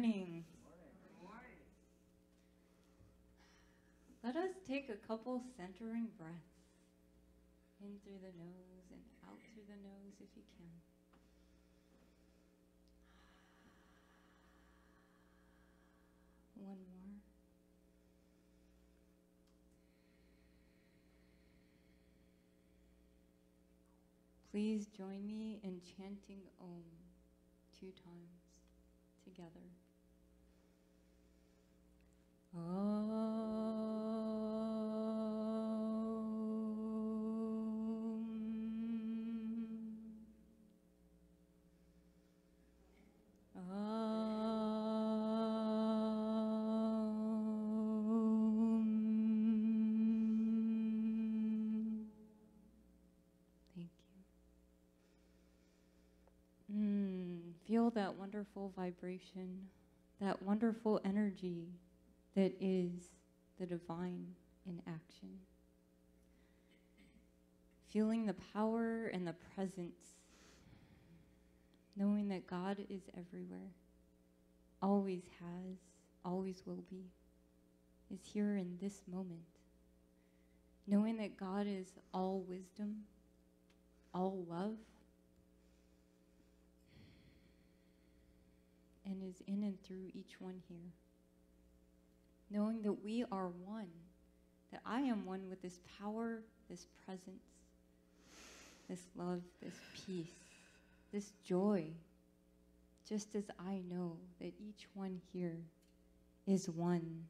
morning. Let us take a couple centering breaths in through the nose and out through the nose if you can. One more. Please join me in chanting Om 2 times together. Feel that wonderful vibration, that wonderful energy that is the divine in action. Feeling the power and the presence, knowing that God is everywhere, always has, always will be, is here in this moment. Knowing that God is all wisdom, all love, and is in and through each one here. Knowing that we are one, that I am one with this power, this presence, this love, this peace, this joy, just as I know that each one here is one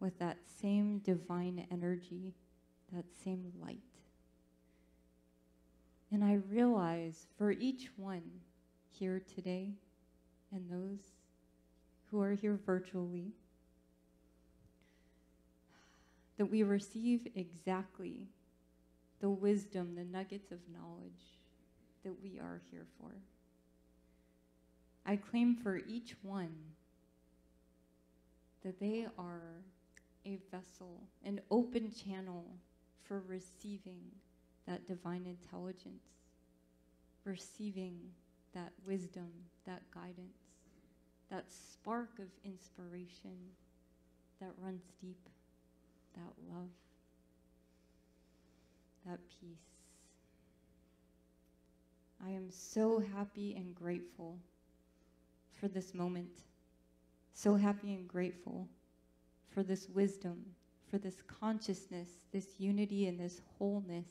with that same divine energy, that same light. And I realize for each one here today, and those who are here virtually, that we receive exactly the wisdom, the nuggets of knowledge that we are here for. I claim for each one that they are a vessel, an open channel for receiving that divine intelligence, receiving that wisdom, that guidance, that spark of inspiration that runs deep, that love, that peace. I am so happy and grateful for this moment, so happy and grateful for this wisdom, for this consciousness, this unity, and this wholeness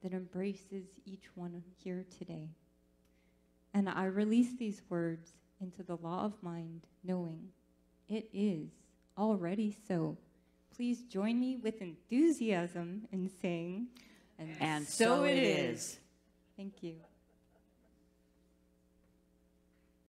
that embraces each one here today. And I release these words into the law of mind, knowing it is already so. Please join me with enthusiasm in saying, and so it is. Thank you.